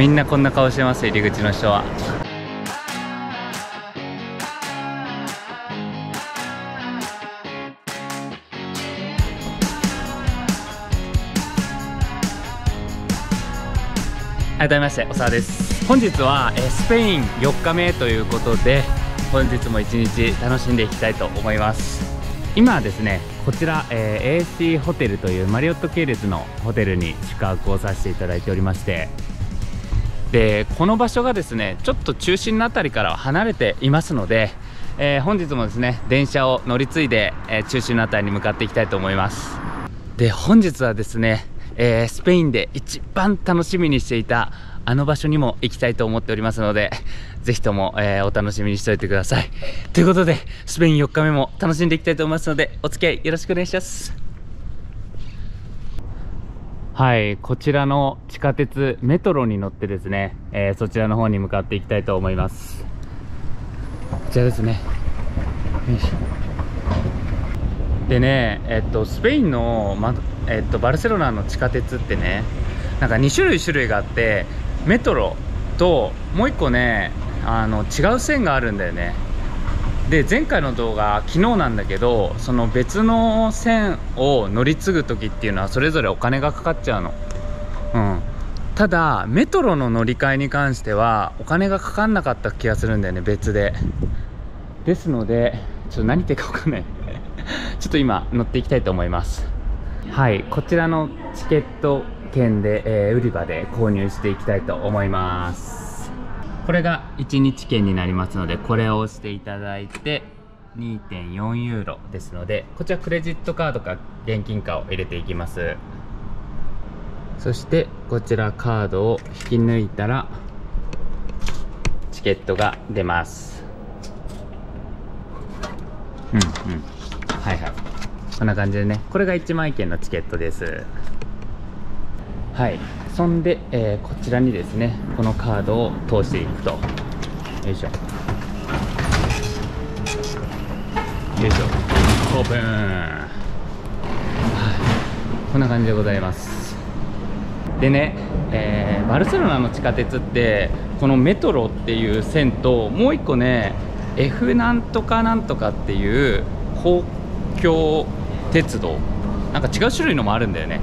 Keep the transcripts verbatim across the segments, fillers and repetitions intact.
みんなこんな顔してます、入り口の人は。改めまして、おさわです。本日はスペインよっかめということで、本日も一日楽しんでいきたいと思います。今はですね、こちら、えー、エーシー ホテルというマリオット系列のホテルに宿泊をさせていただいておりまして、でこの場所がですね、ちょっと中心の辺りからは離れていますので、えー、本日もですね電車を乗り継いで、えー、中心の辺りに向かっていきたいと思います。で本日はですね、えー、スペインで一番楽しみにしていたあの場所にも行きたいと思っておりますので、ぜひとも、えー、お楽しみにしておいてください。ということでスペインよっかめも楽しんでいきたいと思いますので、お付き合いよろしくお願いします。はい、こちらの地下鉄メトロに乗ってですね、えー、そちらの方に向かっていきたいと思います。こちらですね。よいしょ。でね、えっとスペインの、まえっと、バルセロナの地下鉄ってね、なんかに種類種類があって、メトロともういっこね、あの違う線があるんだよね。で前回の動画昨日なんだけど、その別の線を乗り継ぐ時っていうのはそれぞれお金がかかっちゃうの、うん、ただメトロの乗り換えに関してはお金がかかんなかった気がするんだよね、別で。ですのでちょっと何言ってるか分かんないちょっと今乗っていきたいと思います。はい、こちらのチケット券で、えー、売り場で購入していきたいと思います。これがいちにち券になりますので、これを押していただいて にてんよん ユーロですので、こちらクレジットカードか現金かを入れていきます。そしてこちらカードを引き抜いたらチケットが出ます。うんうん、はいはい、こんな感じでね、これがいちまい券のチケットです。はい、そんで、えー、こちらにですね、このカードを通していくと、よいしょよいしょ、オープン、はい、こんな感じでございます。でね、えー、バルセロナの地下鉄って、このメトロっていう線ともういっこね、 F なんとかなんとかっていう公共鉄道、なんか違う種類のもあるんだよね。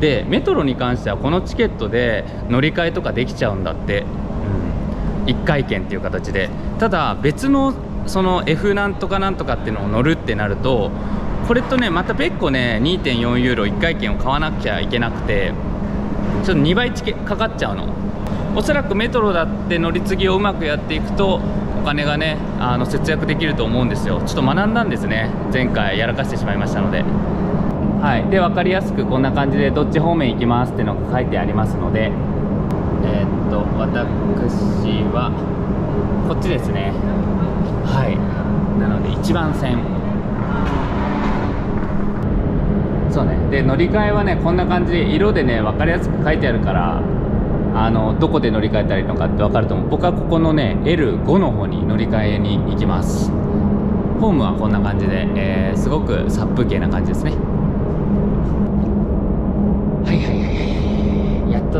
でメトロに関してはこのチケットで乗り換えとかできちゃうんだって、うん、いっかい券っていう形で。ただ別のその F なんとかなんとかっていうのを乗るってなると、これとねまた別個ね にてんよん ユーロいっかい券を買わなくちゃいけなくて、ちょっとにばいチケかかっちゃうの。おそらくメトロだって乗り継ぎをうまくやっていくとお金がね、あの節約できると思うんですよ。ちょっと学んだんですね、前回やらかしてしまいましたので。はい、で分かりやすくこんな感じでどっち方面行きますっていうのが書いてありますので、えー、っと私はこっちですね。はい、なのでいちばん線、そうね。で乗り換えはね、こんな感じで色でね分かりやすく書いてあるから、あのどこで乗り換えたらいいのかって分かると思う。僕はここのね エルご の方に乗り換えに行きます。ホームはこんな感じで、えー、すごく殺風景な感じですね。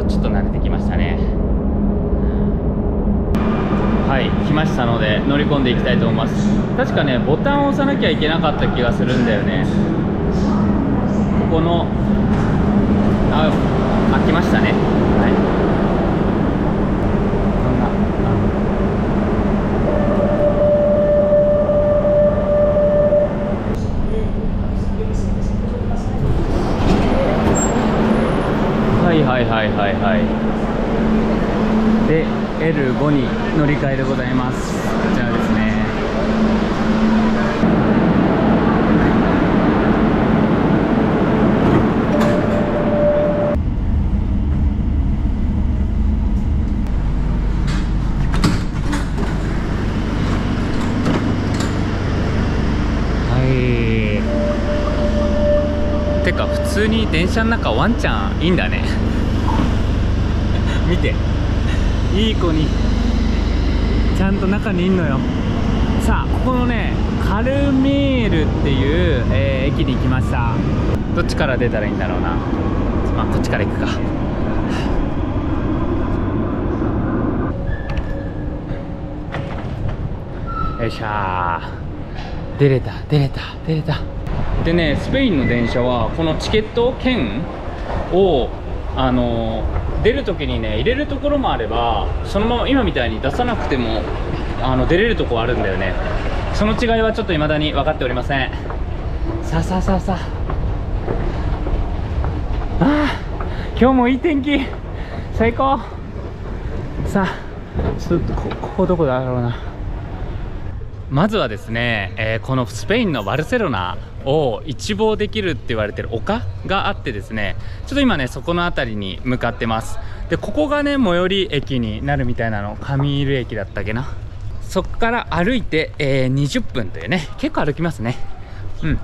ちょっと慣れてきましたね。はい、来ましたので乗り込んでいきたいと思います。確かねボタンを押さなきゃいけなかった気がするんだよね。ここの あ, あ、来ましたね。エルご に乗り換えでございます。こちらですね。はい、てか普通に電車の中ワンちゃんいいんだね見て、いい子にちゃんと中にいんのよ。さあここのねカルメールっていう、えー、駅に来ました。どっちから出たらいいんだろうな、まあ、こっちから行くかよいしょー、出れた出れた出れた。でね、スペインの電車はこのチケット券をあの出る時にね入れるところもあれば、そのまま今みたいに出さなくてもあの出れるところあるんだよね。その違いはちょっと未だに分かっておりません。さあさあさあさあ、あー今日もいい天気、最高。さあちょっと こ, ここどこだろうな。まずはですね、えー、このスペインのバルセロナを一望できるって言われてる丘があってですね、ちょっと今ねそこの辺りに向かってます。でここがね最寄り駅になるみたいなの、カミール駅だったっけな。そこから歩いて、えー、にじゅっぷんというね、結構歩きますね。うん、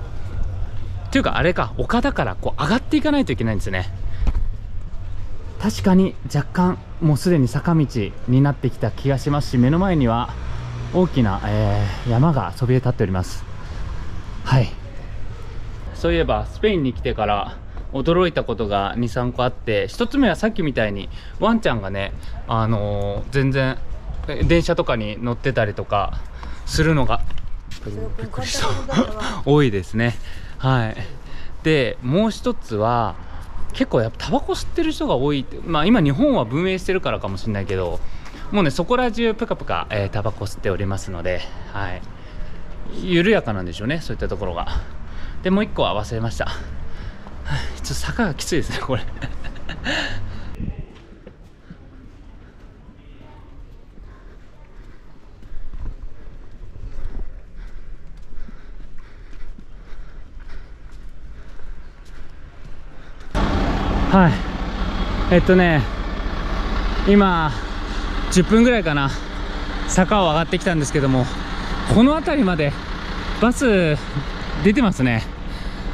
というかあれか、丘だからこう上がっていかないといけないんですね。確かに若干もうすでに坂道になってきた気がしますし、目の前には大きな、えー、山がそびえ立っております。はい、そういえばスペインに来てから驚いたことがにさんこあって、ひとつめはさっきみたいにワンちゃんがね、あのー、全然電車とかに乗ってたりとかするのがびっくりした多いですね。はい、でもうひとつは結構やっぱタバコ吸ってる人が多い。まあ今日本は分煙してるからかもしれないけど、もうねそこら中ぷかぷかタバコ吸っておりますので、はい、緩やかなんでしょうね、そういったところが。でもういっこは忘れました。ちょっと坂がきついですねこれはい、えっとね今じゅっぷんぐらいかな、坂を上がってきたんですけども、この辺りまでバス出てますね。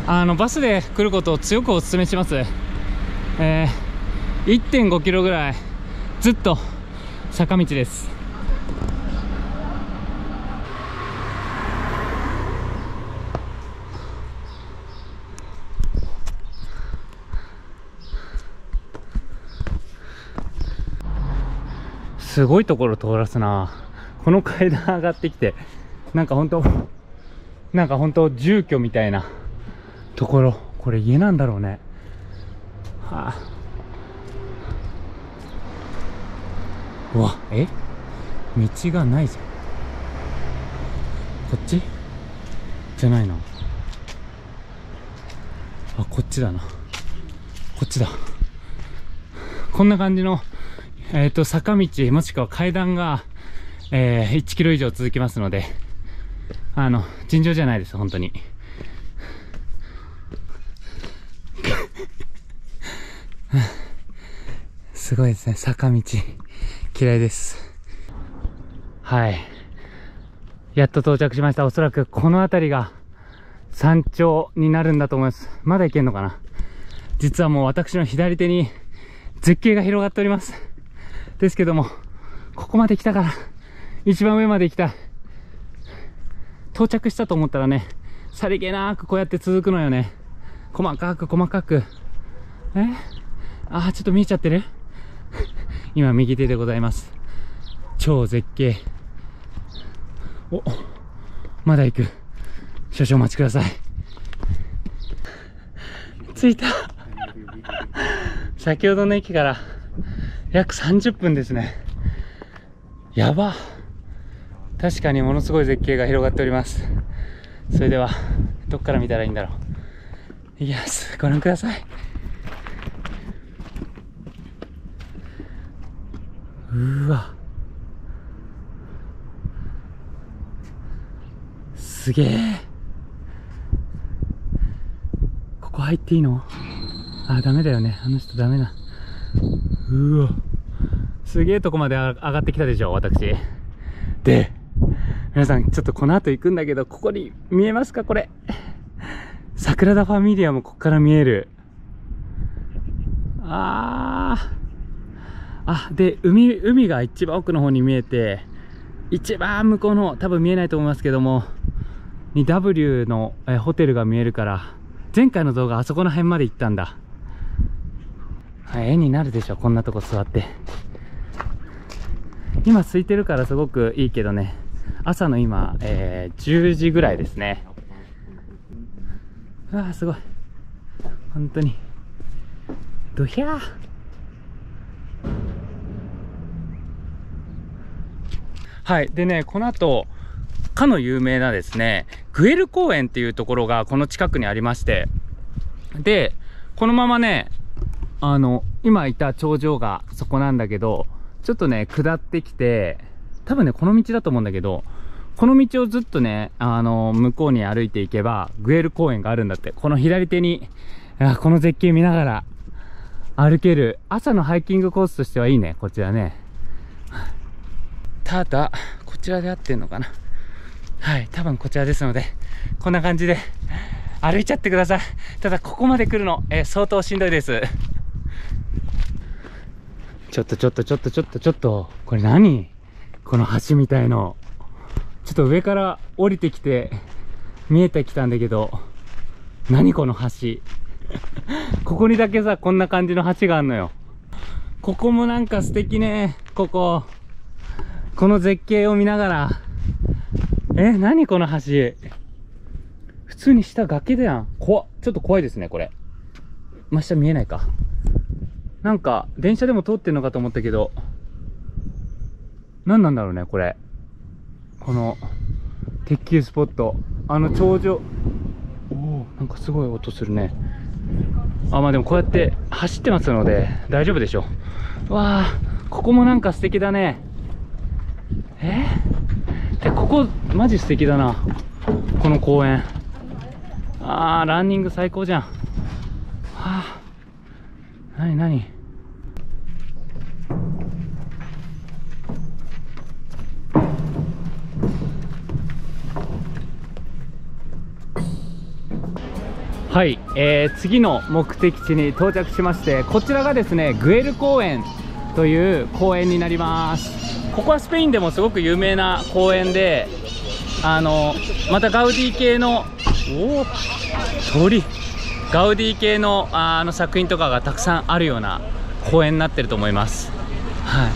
あのバスで来ることを強くお勧めします。えー、いってんごキロぐらいずっと坂道です。すごいところ通らすな。この階段上がってきて、なんか本当なんか本当住居みたいなところ、これ家なんだろうね。はあ、うわ、え、道がないじゃん。こっちじゃないなあ、こっちだな、こっちだ。こんな感じのえーと坂道もしくは階段が、えー、いちキロ以上続きますので、あの尋常じゃないです本当にすごいですね、坂道嫌いです。はい、やっと到着しました。おそらくこの辺りが山頂になるんだと思います。まだ行けるのかな。実はもう私の左手に絶景が広がっております。ですけども、ここまで来たから、一番上まで行きたい。到着したと思ったらね、さりげなくこうやって続くのよね。細かく細かく。え？あー、ちょっと見えちゃってる？今、右手でございます。超絶景。お、まだ行く。少々お待ちください。着いた。先ほどの駅から、約さんじゅっぷんですね。やば。確かにものすごい絶景が広がっております。それではどっから見たらいいんだろう。いきます、ご覧ください。うわ、すげえ。ここ入っていいの？あ、ダメだよね、あの人ダメだ。うわ、すげえとこまで上がってきたでしょ私。で皆さん、ちょっとこの後行くんだけど、ここに見えますか、これサグラダ・ファミリアもここから見える。ああ、あで 海, 海が一番奥の方に見えて、一番向こうの多分見えないと思いますけどもに ダブリュー のえホテルが見えるから、前回の動画あそこの辺まで行ったんだ。絵になるでしょこんなとこ座って。今空いてるからすごくいいけどね、朝の今、えー、じゅうじぐらいですね。うわー、すごい。本当に。どひゃー。はい。でね、この後、かの有名なですね、グエル公園っていうところがこの近くにありまして、で、このままね、あの、今いた頂上がそこなんだけど、ちょっとね、下ってきて、多分ね、この道だと思うんだけど、この道をずっとね、あの、向こうに歩いていけば、グエル公園があるんだって。この左手に、この絶景見ながら歩ける、朝のハイキングコースとしてはいいね、こちらね。ただ、こちらで合ってんのかな?はい、多分こちらですので、こんな感じで歩いちゃってください。ただ、ここまで来るの、えー、相当しんどいです。ちょっとちょっとちょっとちょっとちょっと、これ何?この橋みたいの。ちょっと上から降りてきて、見えてきたんだけど、何この橋。ここにだけさ、こんな感じの橋があんのよ。ここもなんか素敵ね、ここ。この絶景を見ながら。え、何この橋。普通に下崖だやん。怖っ。ちょっと怖いですね、これ。真下見えないか。なんか、電車でも通ってんのかと思ったけど、何なんだろうね、これ。この、鉄球スポット。あの、頂上。おお、なんかすごい音するね。あ、まあでもこうやって走ってますので、大丈夫でしょう。わあ、ここもなんか素敵だね。えで、ここ、マジ素敵だな。この公園。ああ、ランニング最高じゃん。はあ。なになに、はい、えー、次の目的地に到着しまして、こちらがですねグエル公園という公園になります。ここはスペインでもすごく有名な公園で、あのまたガウディ系のお鳥ガウディ系の、あの作品とかがたくさんあるような公園になってると思います。は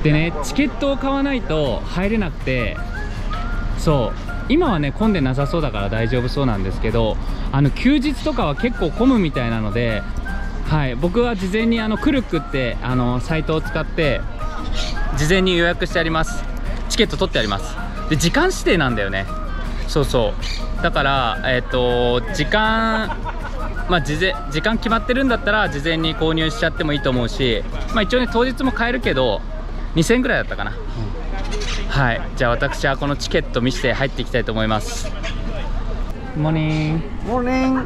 い、でね、チケットを買わないと入れなくて、そう、今はね、混んでなさそうだから大丈夫そうなんですけど、あの休日とかは結構混むみたいなので、はい、僕は事前にあのクルックってあのサイトを使って、事前に予約してあります。チケット取ってあります。で、時間指定なんだよね。そうそう。だから、えっと、時間、まあ、事前、時間決まってるんだったら事前に購入しちゃってもいいと思うし、まあ、一応ね当日も買えるけどにせんえんぐらいだったかな、うん、はい、じゃあ私はこのチケット見せて入っていきたいと思います。モーニングモーニング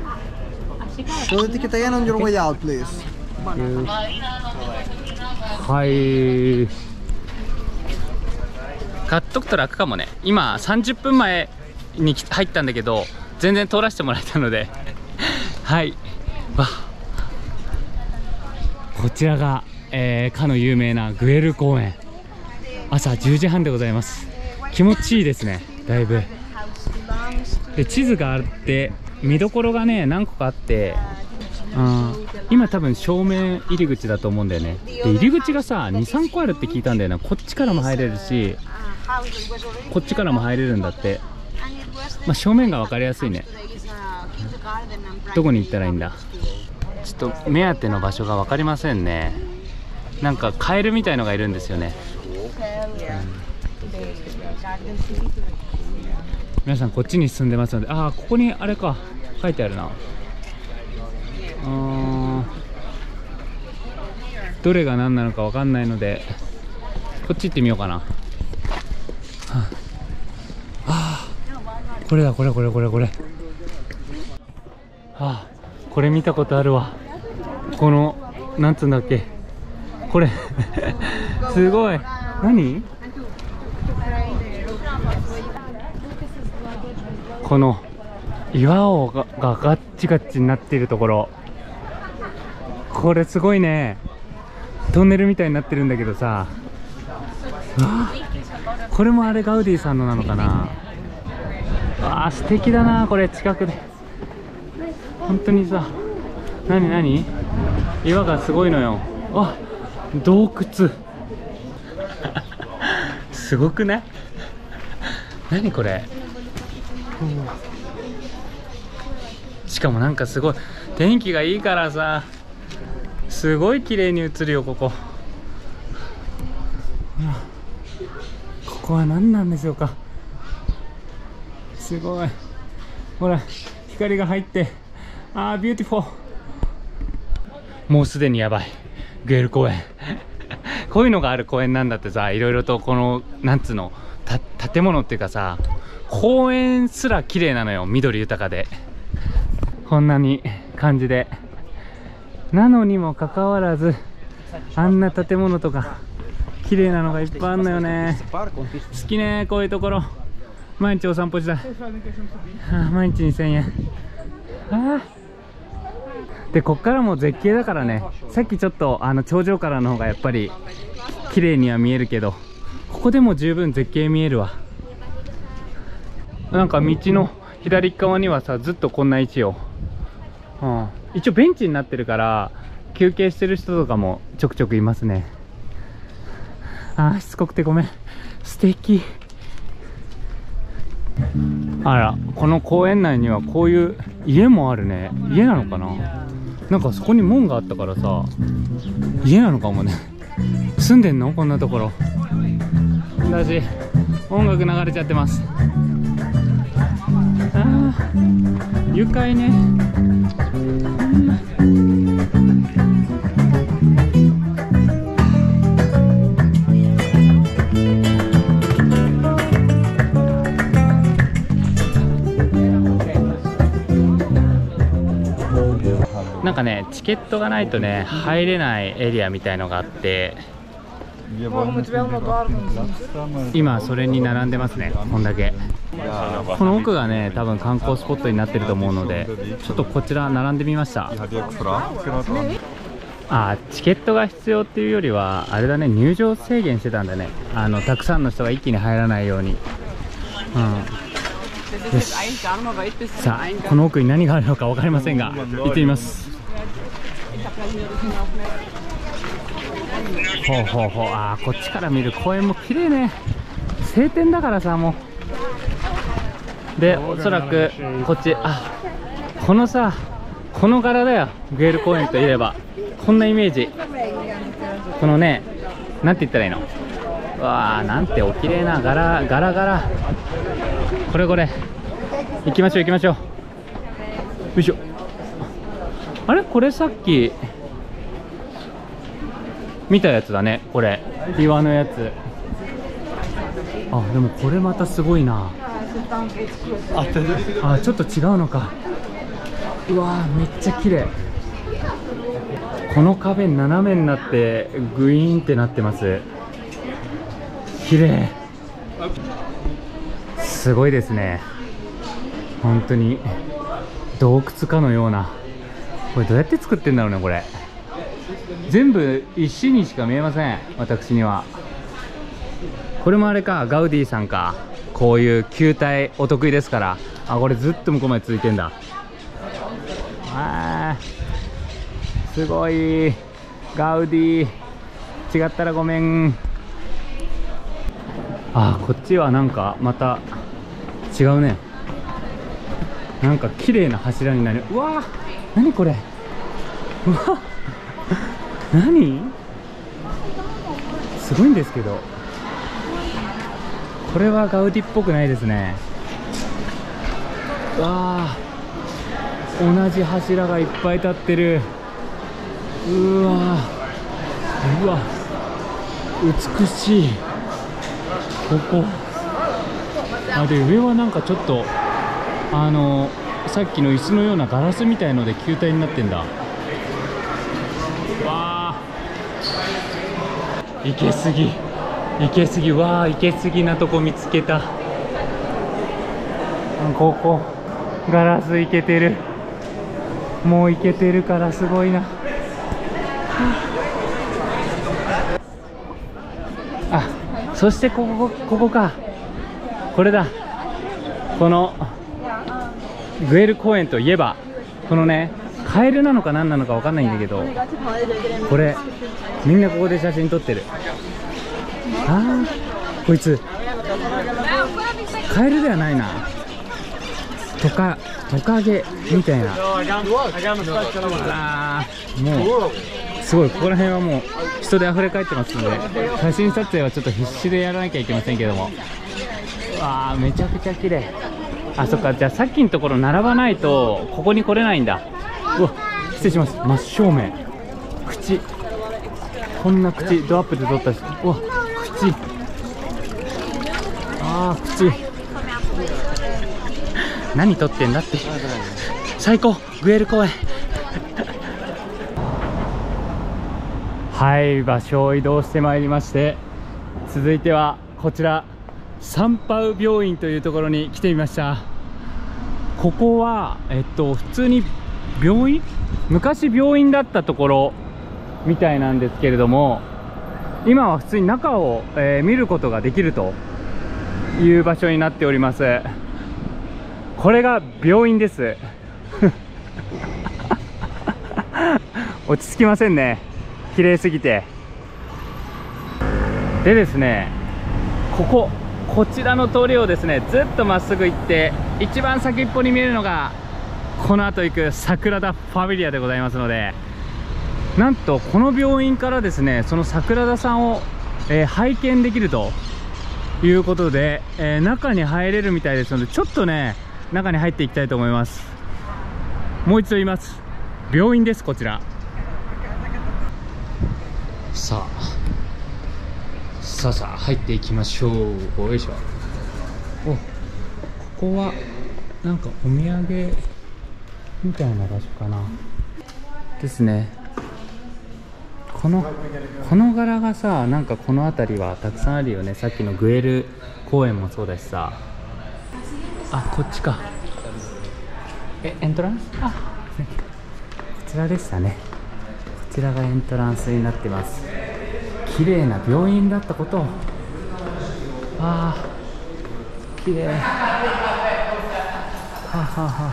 はい買っとくと楽かもね。今さんじゅっぷんまえに入ったんだけど全然通らせてもらえたのではい、わこちらが、えー、かの有名なグエル公園。朝じゅうじはんでございます。気持ちいいですね、だいぶ。で、地図があって見どころがね何個かあって、あ今多分正面入り口だと思うんだよね。で、入り口がさにさんこあるって聞いたんだよな。こっちからも入れるしこっちからも入れるんだって。まあ、正面が分かりやすいね。どこに行ったらいいんだ。ちょっと目当ての場所が分かりませんね。なんかカエルみたいのがいるんですよね、うん、皆さんこっちに進んでますので。ああ、ここにあれか書いてあるな。あどれが何なのか分かんないのでこっち行ってみようかな。はあ、これだこれこれこれこれ。ああ、これ見たことあるわ。このなんつうんだっけこれすごい。何この岩を が, がガッチガチになっているところ、これすごいね。トンネルみたいになってるんだけどさあ。これもあれガウディさんのなのかな。あー素敵だなこれ。近くで本当にさ、なになに岩がすごいのよ。あ、洞窟すごくね何これ、うん、しかもなんかすごい天気がいいからさ、すごい綺麗に映るよここ。ここは何なんでしょうか。すごいほら光が入って、あービューティフォー。もうすでにやばい、グエル公園こういうのがある公園なんだってさ、いろいろとこのなんつうのた建物っていうかさ、公園すら綺麗なのよ、緑豊かでこんなに感じで。なのにもかかわらずあんな建物とか綺麗なのがいっぱいあるのよね。好きねこういうところ。毎日お散歩したい、はあ、毎日にせんえん、はあ、でこっからも絶景だからね。さっきちょっとあの頂上からの方がやっぱり綺麗には見えるけど、ここでも十分絶景見えるわ。なんか道の左側にはさずっとこんな位置を、うん、一応ベンチになってるから休憩してる人とかもちょくちょくいますね。あーしつこくてごめん。素敵。あらこの公園内にはこういう家もあるね。家なのかな、なんかそこに門があったからさ、家なのかもね。住んでんのこんなところだし、音楽流れちゃってます。あー愉快ね、うんなんかね、チケットがないとね入れないエリアみたいのがあって、今それに並んでますね。こんだけこの奥がね多分観光スポットになってると思うので、ちょっとこちら並んでみました。あ、チケットが必要っていうよりはあれだね、入場制限してたんだね、あのたくさんの人が一気に入らないように、うんよし。さあこの奥に何があるのか分かりませんが行ってみます。ほうほうほう。あーこっちから見る公園も綺麗ね。晴天だからさ、もうでおそらくこっち、あこのさこの柄だよ、グエル公園といえばこんなイメージ。このね、なんて言ったらいいの、わあなんてお綺麗な柄柄柄、これこれ行きましょう行きましょう。よいしょ。あれこれさっき見たやつだね、これ岩のやつ。あでもこれまたすごいなあ、ちょっと違うのか。うわーめっちゃ綺麗。この壁斜めになってグイーンってなってます。綺麗、すごいですね。本当に洞窟かのような。これどうやって作ってんだろうね。これ全部石にしか見えません、私には。これもあれか、ガウディさんか、こういう球体お得意ですから。あこれずっと向こうまで続いてんだ。あーすごいガウディ、違ったらごめん。あこっちはなんかまた違うね、なんか綺麗な柱になる。うわー何これ、うわ何すごいんですけど、これはガウディっぽくないですね。うわー同じ柱がいっぱい立ってる。うわうわ美しい。ここあで上はなんかちょっとあのさっきの椅子のようなガラスみたいので球体になってんだ。わあいけすぎいけすぎ、わあいけすぎなとこ見つけた。ここガラスいけてる、もういけてるからすごいな。あそしてここ、ここか、これだ。このグエル公園といえばこのね、カエルなのか何なのか分かんないんだけど、これみんなここで写真撮ってる。あーこいつカエルではないな、トカトカゲみたいな。あー、もうすごい、ここら辺はもう人で溢れ返ってますので、写真撮影はちょっと必死でやらなきゃいけませんけども、わあめちゃくちゃ綺麗。あ、そっか、じゃあさっきのところ並ばないとここに来れないんだ。うわ、失礼します。真正面、口、こんな口、ドアップで撮ったし、うわ口、あー口、何撮ってんだって。最高、グエル公園。はい、場所を移動してまいりまして、続いてはこちらサンパウ病院というところに来てみました。ここはえっと普通に病院、昔病院だったところみたいなんですけれども、今は普通に中を、えー、見ることができるという場所になっております。これが病院です。落ち着きませんね、綺麗すぎて。でですね、ここ、こちらの通りをですね、ずっとまっすぐ行って、一番先っぽに見えるのが、この後行くサグラダ・ファミリアでございますので、なんとこの病院からですね、そのサグラダさんを、えー、拝見できるということで、えー、中に入れるみたいですので、ちょっとね、中に入っていきたいと思います。もう一度言います、病院です。こちら、さあさあさあ入っていきましょう。よいしょ。お、ここはなんかお土産みたいな場所かなですね。このこの柄がさ、なんかこの辺りはたくさんあるよね。さっきのグエル公園もそうだしさ。あ、こっちか。え、エントランス、あ、こちらでしたね。こちらがエントランスになってます。綺麗な病院だったこと。あー、綺麗。はあ、はあはあ。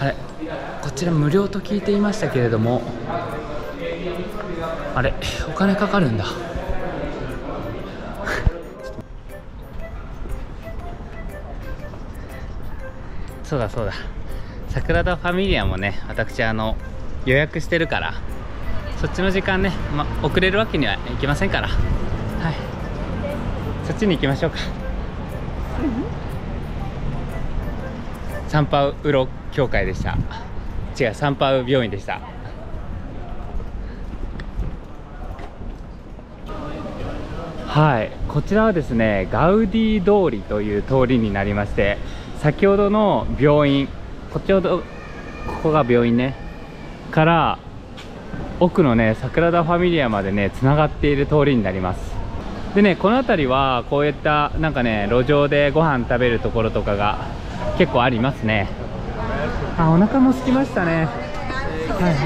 あれ、こちら無料と聞いていましたけれども、あれ、お金かかるんだ。そうだそうだ、サグラダ・ファミリアもね、私あの予約してるから、そっちの時間ね、ま、遅れるわけにはいきませんから、はい、そっちに行きましょうか。サンパウロ教会でした。違う、サンパウ病院でした。はい、こちらはですね、ガウディ通りという通りになりまして、先ほどの病院、こっちほど、ここが病院ねから奥のねサグラダ・ファミリアまでねつながっている通りになります。でね、この辺りはこういったなんかね、路上でご飯食べるところとかが結構ありますね。あ、お腹も空きましたね。はいはい。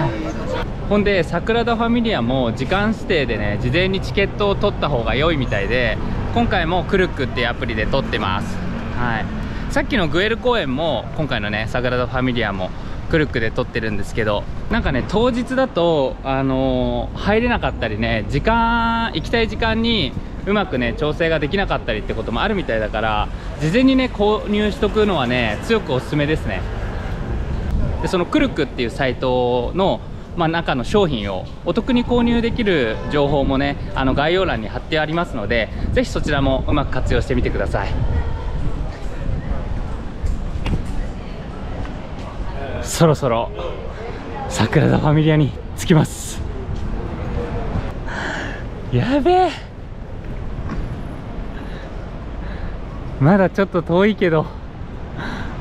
ほんでサグラダ・ファミリアも時間指定でね、事前にチケットを取った方が良いみたいで、今回もクルックっていうアプリで取ってます。はい、さっきのグエル公園も今回のねサグラダ・ファミリアもクルックで取ってるんですけど、なんかね当日だと、あのー、入れなかったりね、時間、行きたい時間にうまくね調整ができなかったりってこともあるみたいだから、事前にね購入しとくのはね強くおすすめですね。でそのクルックっていうサイトの、まあ、中の商品をお得に購入できる情報もね、あの概要欄に貼ってありますので、ぜひそちらもうまく活用してみてください。そろそろサグラダ・ファミリアに着きます。やべえ、まだちょっと遠いけど、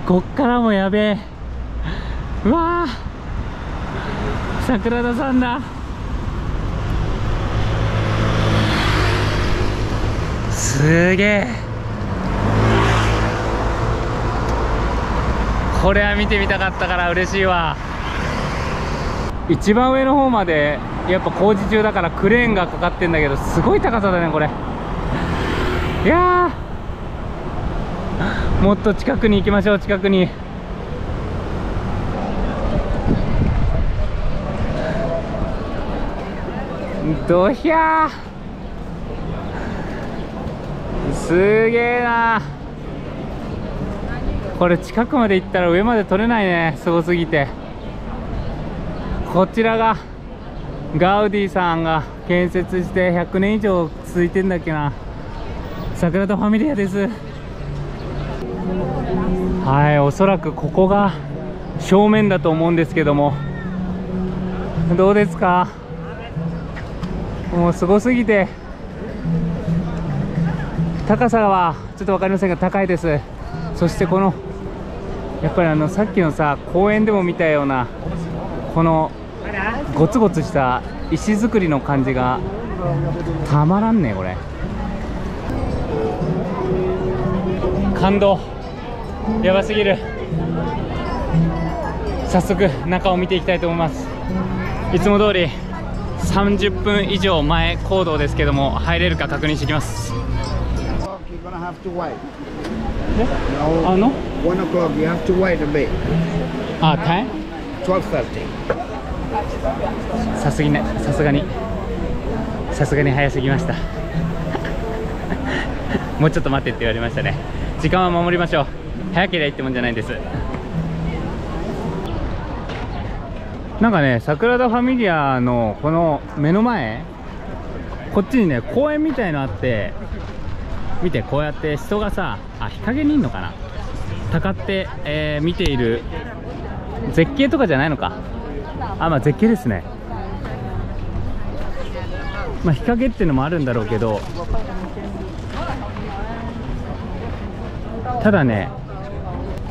こっからもやべえ。うわー、サグラダさんだ。すげえ、これは見てみたかったから嬉しいわ。一番上の方までやっぱ工事中だからクレーンがかかってんだけど、すごい高さだねこれ。いやー、もっと近くに行きましょう。近くにどひゃー、すげえなこれ。近くまで行ったら上まで取れないね、すごすぎて。こちらがガウディさんが建設してひゃくねん以上続いてんだっけな、サグラダ・ファミリアです。はい、おそらくここが正面だと思うんですけども、どうですか、もうすごすぎて。高さはちょっと分かりませんが高いです。そしてこのやっぱりあのさっきのさ公園でも見たようなこのゴツゴツした石造りの感じがたまらんねこれ。感動、やばすぎる。早速中を見ていきたいと思います。いつも通りさんじゅっぷん以上前行動ですけども、入れるか確認してきます。あのあ、タイムさすがにさすがにさすがに早すぎましたもうちょっと待ってって言われましたね。時間は守りましょう。早ければいいってもんじゃないんです。なんかね、サグラダ・ファミリアのこの目の前、こっちにね公園みたいのあって、見てこうやって人がさあ日陰にいんのかな、たかって、えー、見ている。絶景とかじゃないのか、あ、まあ絶景ですね。まあ日陰っていうのもあるんだろうけど、ただね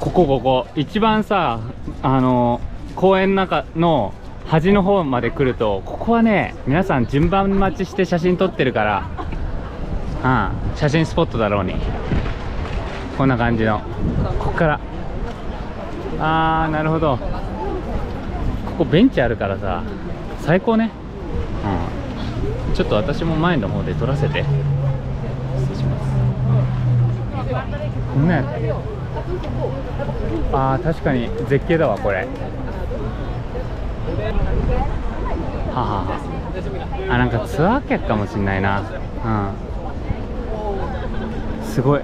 ここここ一番さあの公園の中の端の方まで来ると、ここはね皆さん順番待ちして写真撮ってるから、うん、写真スポットだろうに。こんな感じの、ここからあーなるほど、ここベンチあるからさ最高ね、うん、ちょっと私も前の方で撮らせて、失礼しますね。あー確かに絶景だわこれ。ははあ、なんかツアー客かもしんないな、うん、すごい。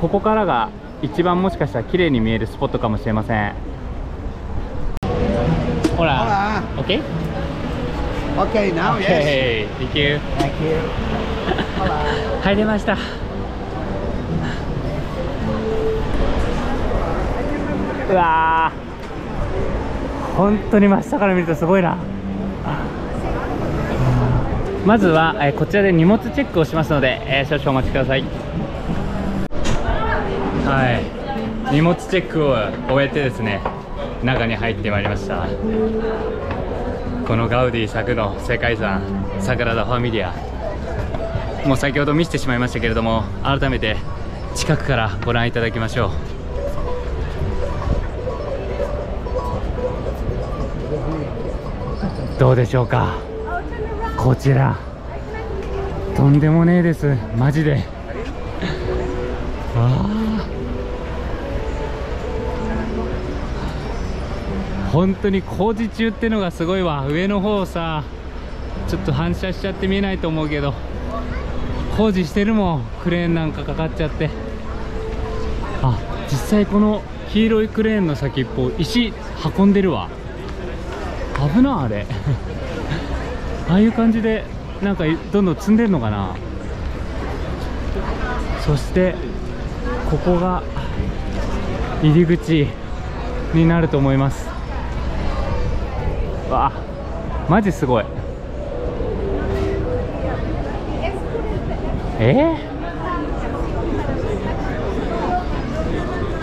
ここからが一番もしかしたら綺麗に見えるスポットかもしれません。ほら、オッケー。オッケー、now yes。Thank you。Thank you。入れました。うわー。本当に真下から見るとすごいな。まずは、えー、こちらで荷物チェックをしますので、えー、少々お待ちください。はい、荷物チェックを終えてですね中に入ってまいりました。このガウディ作の世界遺産サグラダ・ファミリア、もう先ほど見せてしまいましたけれども、改めて近くからご覧いただきましょう。どうでしょうか、こちらとんでもねえです、マジで。ああ本当に工事中ってのがすごいわ。上の方さちょっと反射しちゃって見えないと思うけど工事してるもん、クレーンなんかかかっちゃって。あ、実際この黄色いクレーンの先っぽ石運んでるわ、危なあれああいう感じでなんかどんどん積んでるのかな。そしてここが入り口になると思います。わあマジすごい。え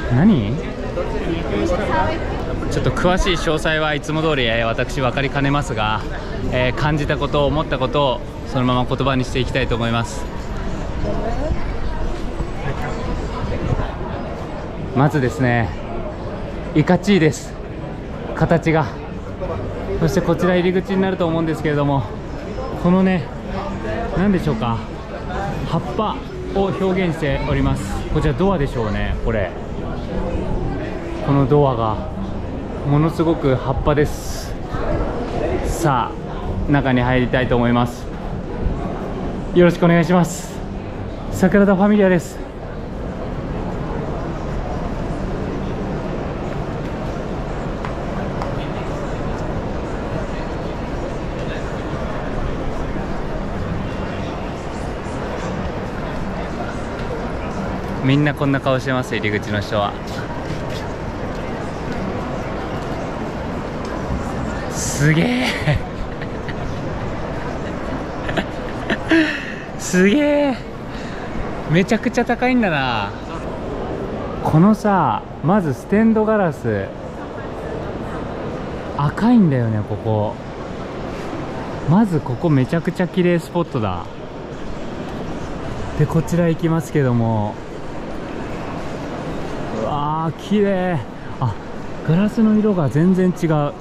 ー、何ちょっと詳しい詳細はいつも通り私分かりかねますが、えー、感じたことを思ったことをそのまま言葉にしていきたいと思います。まずですねいかちいです、形が。そしてこちら入り口になると思うんですけれども、このね何でしょうか、葉っぱを表現しております。こちらドアでしょうね。これこのドアがものすごく葉っぱです。さあ中に入りたいと思います。よろしくお願いします。サグラダ・ファミリアです。みんなこんな顔してます。入り口の人は。すげえすげえ、めちゃくちゃ高いんだな。このさ、まずステンドガラス赤いんだよね。ここまずここめちゃくちゃ綺麗スポットだ。でこちら行きますけども、あ、綺麗。あ、ガラスの色が全然違う。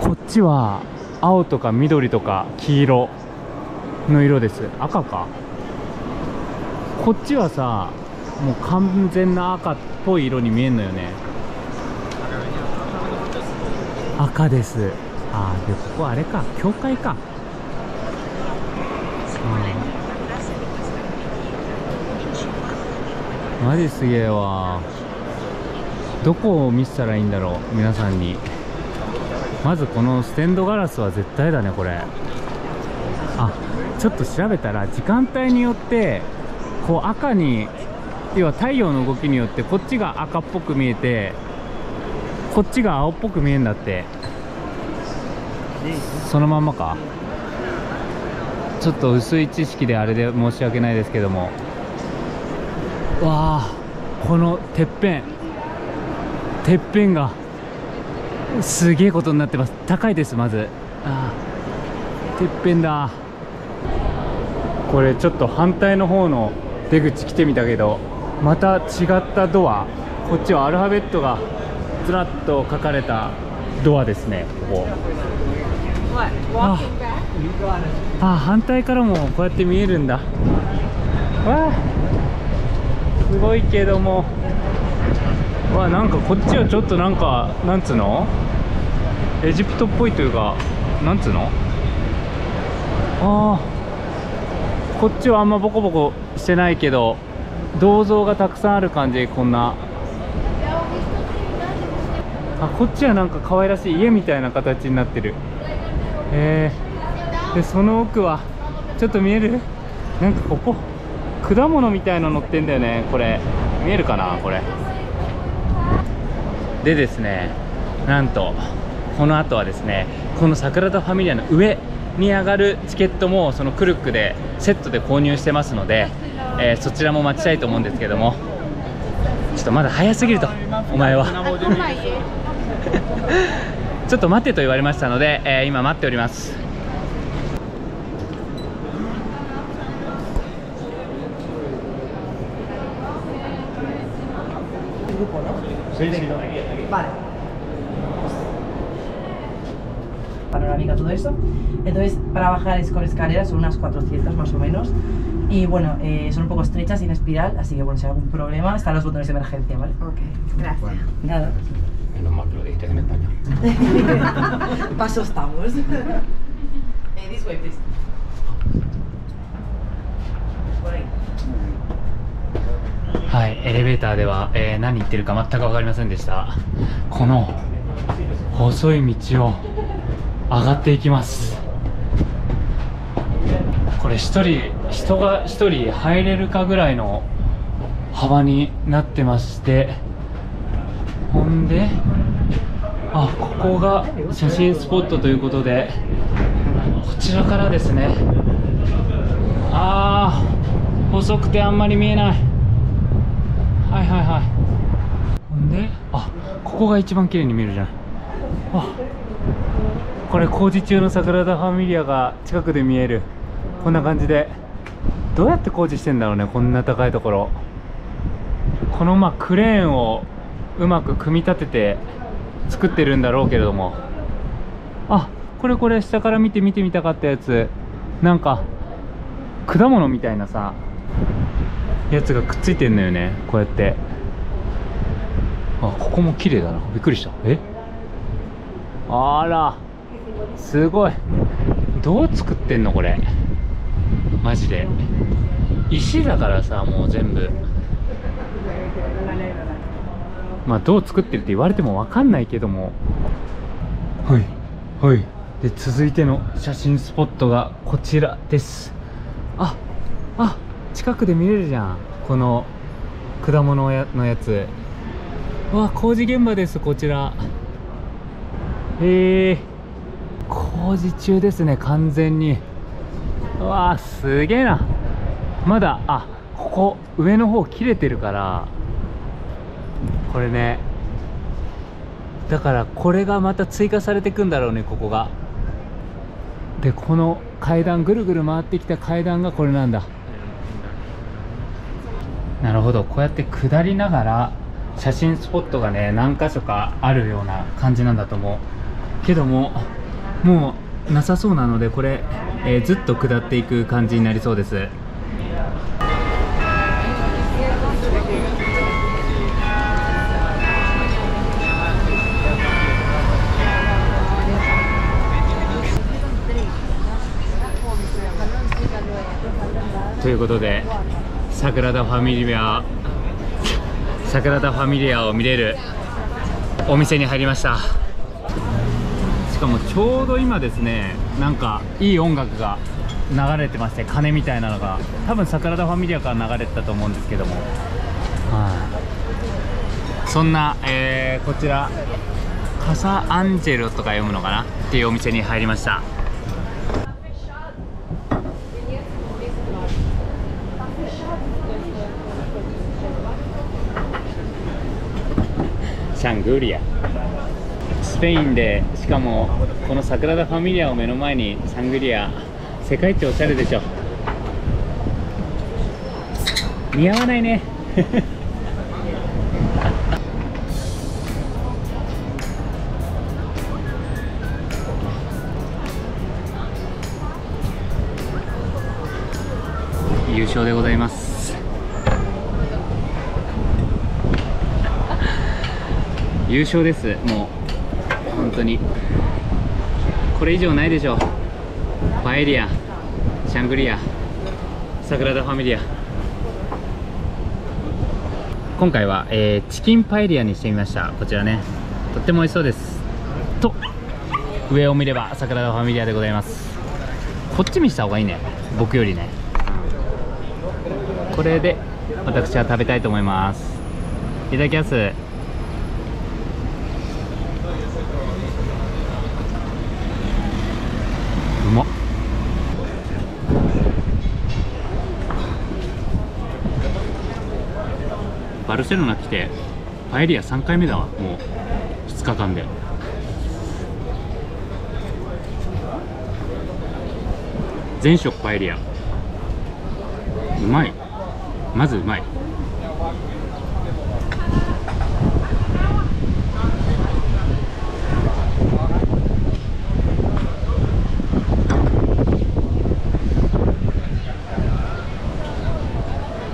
こっちは青とか緑とか黄色の色です。赤か。こっちはさ、もう完全な赤っぽい色に見えるのよね。赤です。あー、でここあれか、教会か、うん、マジすげえわ。どこを見せたらいいんだろう、皆さんに。まずこのステンドガラスは絶対だね、これ。あ、ちょっと調べたら時間帯によってこう赤に、要は太陽の動きによってこっちが赤っぽく見えてこっちが青っぽく見えるんだって。そのまんまか。ちょっと薄い知識であれで申し訳ないですけども、わあ、このてっぺん、てっぺんがすげえことになってます。高いです。まずああ、てっぺんだ。これちょっと反対の方の出口来てみたけど、また違ったドア。こっちはアルファベットがずらっと書かれたドアですね。ここ あ, あ、反対からもこうやって見えるんだ。わあ、すごいけども、わ、なんかこっちはちょっとなんか、なんつうの、エジプトっぽいというか、なんつうの、あー、こっちはあんまボコボコしてないけど銅像がたくさんある感じ。こんな、あ、こっちはなんか可愛らしい家みたいな形になってる。えー、でその奥はちょっと見える、なんかここ果物みたいなの乗ってんだよね。これ見えるかな、これでですね、なんとこの後はですね、このサグラダ・ファミリアの上に上がるチケットもそのクルックでセットで購入してますので、えー、そちらも待ちたいと思うんですけども、ちょっとまだ早すぎると、お前はちょっと待てと言われましたので、えー、今待っております。Panorámica, todo esto. Entonces, para bajar es con escaleras, son unas cuatrocientas más o menos. Y bueno, eh, son un poco estrechas y en espiral, así que bueno, si hay algún problema, están los botones de emergencia, ¿vale? Ok, gracias. Bueno, nada. Menos mal que lo dijiste en español. Paso estamos. eh, this way, please. Por ahí.はい、エレベーターでは、えー、何言ってるか全く分かりませんでした。この細い道を上がっていきます。これ一人人が一人入れるかぐらいの幅になってまして、ほんで、あ、ここが写真スポットということで、こちらからですね、あー、細くてあんまり見えない。はいはいはい、ほんで、あ、ここが一番綺麗に見えるじゃん。あ、これ工事中のサグラダ・ファミリアが近くで見える。こんな感じでどうやって工事してんだろうね、こんな高いところ。このまあクレーンをうまく組み立てて作ってるんだろうけれども、あ、これこれ下から見て見てみたかったやつ。なんか果物みたいなさ、やつがくっついてんのよね、こうやって。あ、ここも綺麗だな。びっくりした。え、あらすごい。どう作ってんのこれ、マジで。石だからさ、もう全部。まあどう作ってるって言われても分かんないけども。はいはい。で、続いての写真スポットがこちらです。ああ、近くで見れるじゃん、この果物のやつ。うわ、工事現場ですこちら。えー、工事中ですね、完全に。うわー、すげえな。まだ、あ、ここ上の方切れてるから、これね、だからこれがまた追加されてくんだろうね、ここが。で、この階段ぐるぐる回ってきた階段がこれなんだ。なるほど、こうやって下りながら写真スポットがね、何箇所かあるような感じなんだと思うけども、もうなさそうなので、これ、えー、ずっと下っていく感じになりそうです。ということで、サグラダ・ファミリア、サグラダ・ファミリアを見れるお店に入りました。しかもちょうど今ですね、なんかいい音楽が流れてまして、鐘みたいなのが多分サグラダ・ファミリアから流れてたと思うんですけども、はあ、そんな、えー、こちらカサ・アンジェロとか読むのかなっていうお店に入りました。シャングリア、スペインで、しかもこのサグラダ・ファミリアを目の前にシャングリア、世界一おしゃれでしょ。似合わないね優勝でございます。優勝です、もう本当にこれ以上ないでしょう。パエリア、シャングリア、サグラダ・ファミリア。今回は、えー、チキンパエリアにしてみました。こちらね、とっても美味しそうですと。上を見ればサグラダ・ファミリアでございます。こっち見した方がいいね、僕よりね。これで私は食べたいと思います。いただきます。バルセロナ来てパエリアさんかいめだわ、もうふつかかんで。全食パエリア、うまい。まずうまい。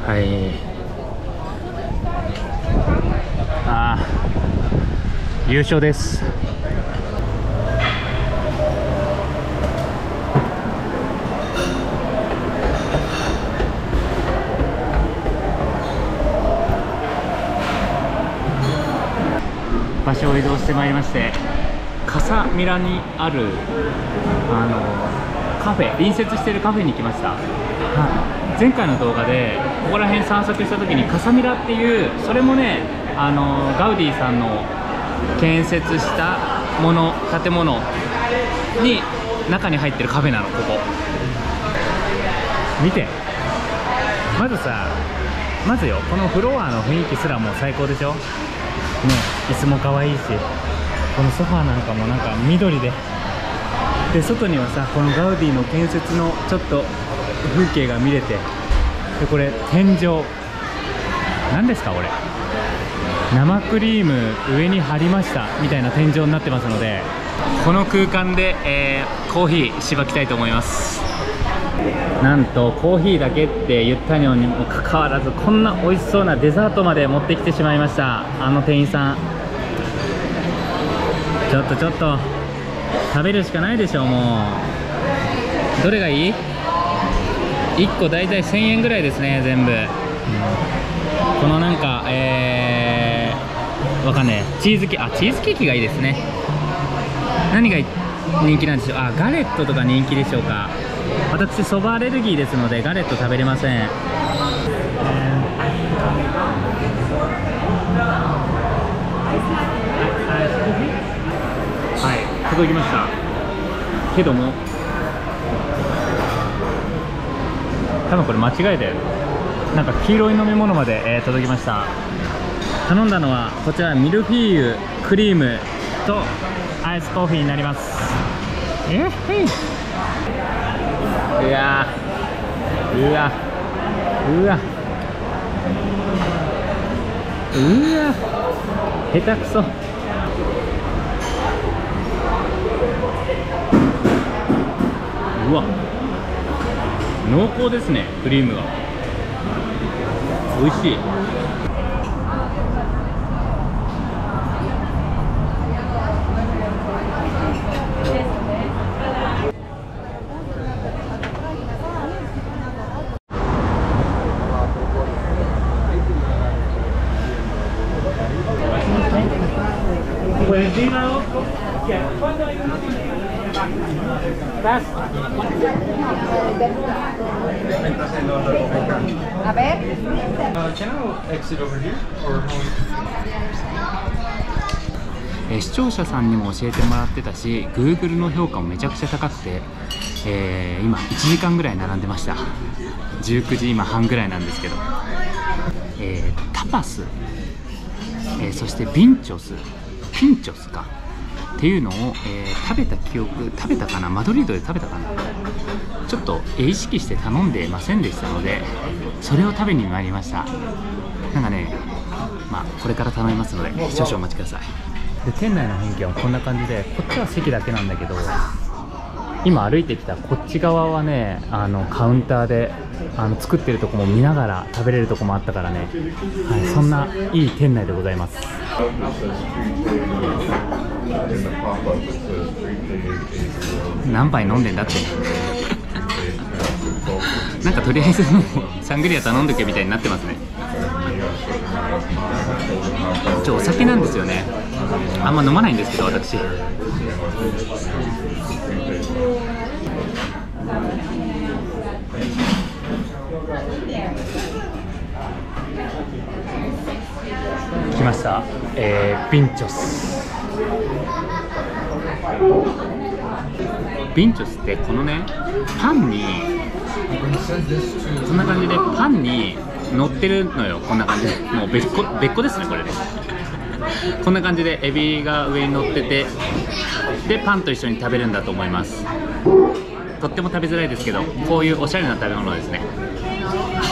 はい、優勝です。場所を移動してまいりまして、カサミラにあるあのカフェ、隣接しているカフェに来ました。はい、前回の動画でここら辺散策した時にカサミラっていう、それもね、あのガウディさんの建設したもの、建物に中に入ってるカフェなの、ここ。見て、まずさ、まずよ、このフロアの雰囲気すらもう最高でしょ。ね、椅子も可愛いし、このソファーなんかもなんか緑で、で外にはさ、このガウディの建設のちょっと風景が見れて、でこれ天井なんですか、これ生クリーム上に貼りましたみたいな天井になってますので、この空間で、えー、コーヒーしばきたいと思います。なんとコーヒーだけって言ったのにもかかわらず、こんな美味しそうなデザートまで持ってきてしまいました。あの店員さん、ちょっとちょっと食べるしかないでしょ。もうどれがいい？いっこだいたいせんえんぐらいですね、全部、うん、このなんかえー、わかんねえ、チーズケーキ、あチーズケーキがいいですね。何が人気なんでしょう。あガレットとか人気でしょうか。私そばアレルギーですのでガレット食べれません。はい届きましたけども、多分これ間違いでなんか黄色い飲み物まで、えー、届きました。頼んだのはこちらミルフィーユクリームとアイスコーヒーになります。えー、いやーうわうわうわ下手くそ。うわ濃厚ですね、クリームが美味しい。A ver. Uh, 視聴者さんにも教えてもらってたし、 Google の評価もめちゃくちゃ高くて、えー、今いちじかんぐらい並んでました。じゅうくじ今半ぐらいなんですけど、えー、タパス、えー、そしてビンチョスピンチョスかっていうのを、えー、食べた記憶、食べたかな、マドリードで食べたかな、ちょっと意識して頼んでませんでしたので、それを食べに参りました。なんかね、まあ、これから頼みますので少々お待ちください。で店内の雰囲気はこんな感じで、こっちは席だけなんだけど、今歩いてきたこっち側はね、あのカウンターであの作ってるとこも見ながら食べれるとこもあったからね、はい、そんないい店内でございます。何杯飲んでんだってなんかとりあえずサングリア頼んどけみたいになってますね。ちょお酒なんですよね、あんま飲まないんですけど私。来ました、えー、ビンチョス。ビンチョスってこのね、パンにこんな感じでパンに乗ってるのよ。こんな感じでもうべっこべっこですねこれねこんな感じでエビが上に乗ってて、でパンと一緒に食べるんだと思います。とっても食べづらいですけど、こういうおしゃれな食べ物ですね。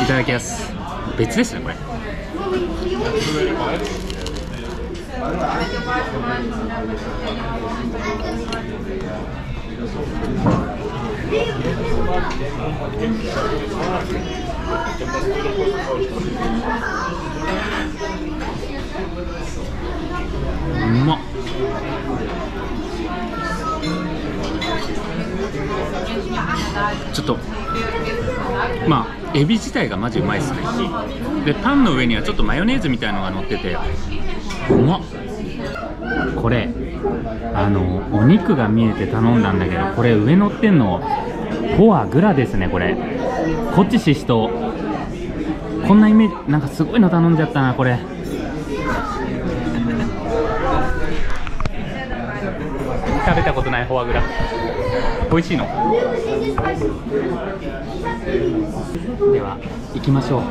いただきます。別ですねこれ。うまっ。ちょっとまあエビ自体がマジうまいですね。でパンの上にはちょっとマヨネーズみたいのが乗っててうまっ。これあのお肉が見えて頼んだんだけど、これ上乗ってんのフォアグラですね。これこっちししとう、こんなイメージなんかすごいの頼んじゃったなこれ。食べたことないフォアグラ、美味しいの。では行きましょう。フ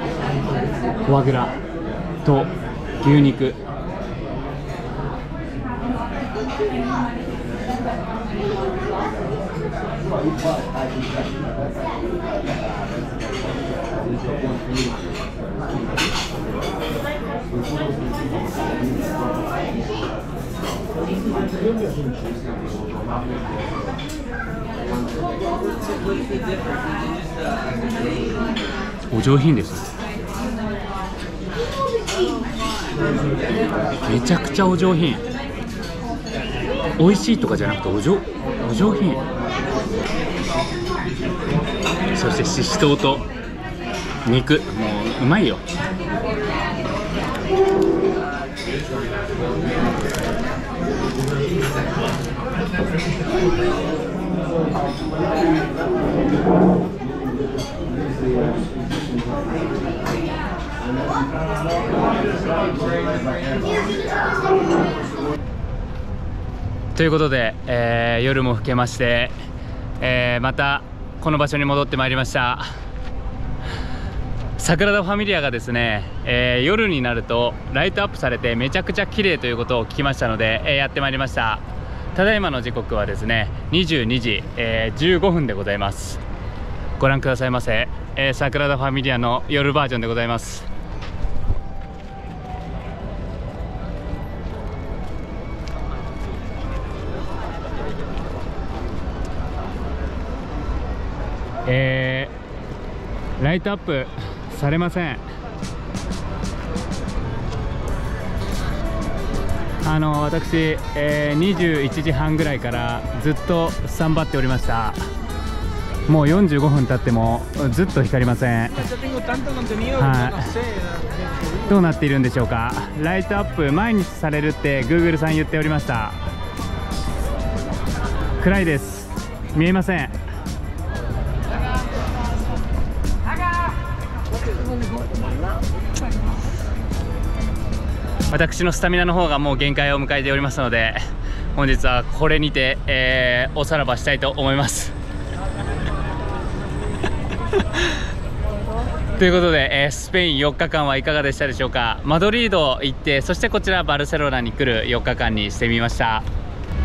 ォアグラと牛肉。お上品ですね。めちゃくちゃお上品。美味しいとかじゃなくてお上お上品。そしてししとうと肉、もううまいよ。ということで、えー、夜も更けまして、えー、またこの場所に戻ってまいりました。サグラダ・ファミリアがですね、えー、夜になるとライトアップされてめちゃくちゃ綺麗ということを聞きましたので、えー、やってまいりました。ただいまの時刻はですねにじゅうにじ、えー、じゅうごふんでございます。ご覧くださいませ、えー、サグラダ・ファミリアの夜バージョンでございます。えー、ライトアップされません。あの私、えー、にじゅういちじはんぐらいからずっとスタンバっておりました。もうよんじゅうごふん経ってもずっと光りません。はい、どうなっているんでしょうか。ライトアップ毎日されるって Google さん言っておりました。暗いです、見えません。私のスタミナの方がもう限界を迎えておりますので、本日はこれにて、えー、おさらばしたいと思います。ということで、えー、スペインよっかかんはいかがでしたでしょうか。マドリード行って、そしてこちらバルセロナに来るよっかかんにしてみました。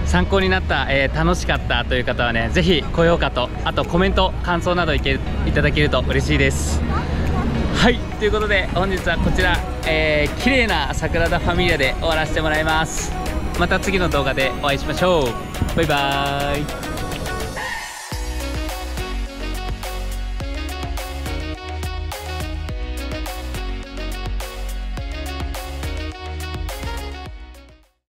参考になった、えー、楽しかったという方はね、ぜひ高評価と、あとコメント、感想などいけ、いただけると嬉しいです。はい、ということで本日はこちら、えー、綺麗なサグラダ・ファミリアで終わらせてもらいます。また次の動画でお会いしましょう。バイバーイ。